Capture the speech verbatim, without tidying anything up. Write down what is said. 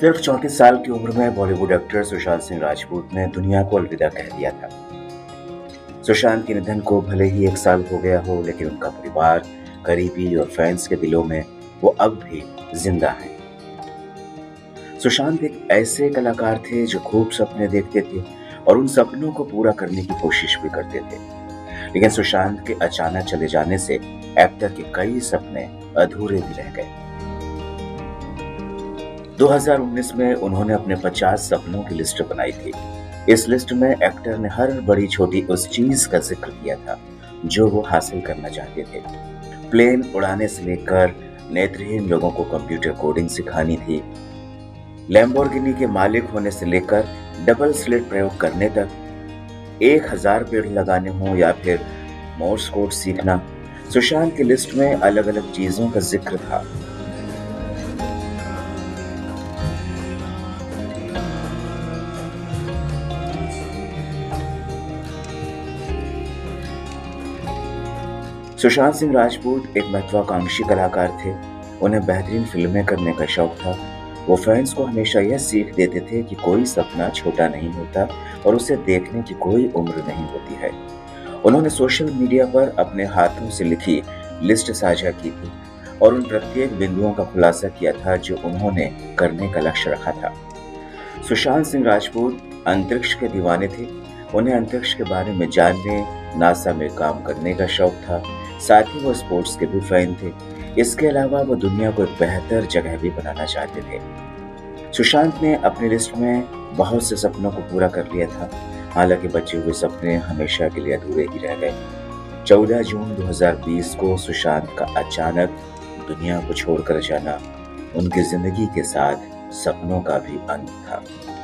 सिर्फ चौंतीस साल की उम्र में बॉलीवुड एक्टर सुशांत सिंह राजपूत ने दुनिया को अलविदा कह दिया था। सुशांत के निधन को भले ही एक साल हो गया हो, लेकिन उनका परिवार, करीबी और फैंस के दिलों में वो अब भी जिंदा हैं। सुशांत एक ऐसे कलाकार थे जो खूब सपने देखते थे और उन सपनों को पूरा करने की कोशिश भी करते थे, लेकिन सुशांत के अचानक चले जाने से अब तक के कई सपने अधूरे भी रह गए। दो हज़ार उन्नीस में उन्होंने अपने पचास सपनों की लिस्ट बनाई थी। इस लिस्ट में एक्टर ने हर बड़ी छोटी उस चीज का जिक्र किया था जो वो हासिल करना चाहते थे। प्लेन उड़ाने से लेकर नेत्रहीन लोगों को कंप्यूटर कोडिंग सिखानी थी, लैम्बोर्गिनी के मालिक होने से लेकर डबल स्लिट प्रयोग करने तक, एक हजार पेड़ लगाने हों या फिर मोर्स कोड सीखना, सुशांत की लिस्ट में अलग अलग चीजों का जिक्र था। सुशांत सिंह राजपूत एक महत्वाकांक्षी कलाकार थे। उन्हें बेहतरीन फिल्में करने का शौक था। वो फैंस को हमेशा यह सीख देते थे कि कोई सपना छोटा नहीं होता और उसे देखने की कोई उम्र नहीं होती है। उन्होंने सोशल मीडिया पर अपने हाथों से लिखी लिस्ट साझा की थी और उन प्रत्येक बिंदुओं का खुलासा किया था जो उन्होंने करने का लक्ष्य रखा था। सुशांत सिंह राजपूत अंतरिक्ष के दीवाने थे। उन्हें अंतरिक्ष के बारे में जानने, नासा में काम करने का शौक था। साथ ही वो स्पोर्ट्स के भी फैन थे। इसके अलावा वो दुनिया को एक बेहतर जगह भी बनाना चाहते थे। सुशांत ने अपनी लिस्ट में बहुत से सपनों को पूरा कर लिया था, हालांकि बचे हुए सपने हमेशा के लिए अधूरे ही रह गए। चौदह जून दो हज़ार बीस को सुशांत का अचानक दुनिया को छोड़कर जाना उनकी जिंदगी के साथ सपनों का भी अंत था।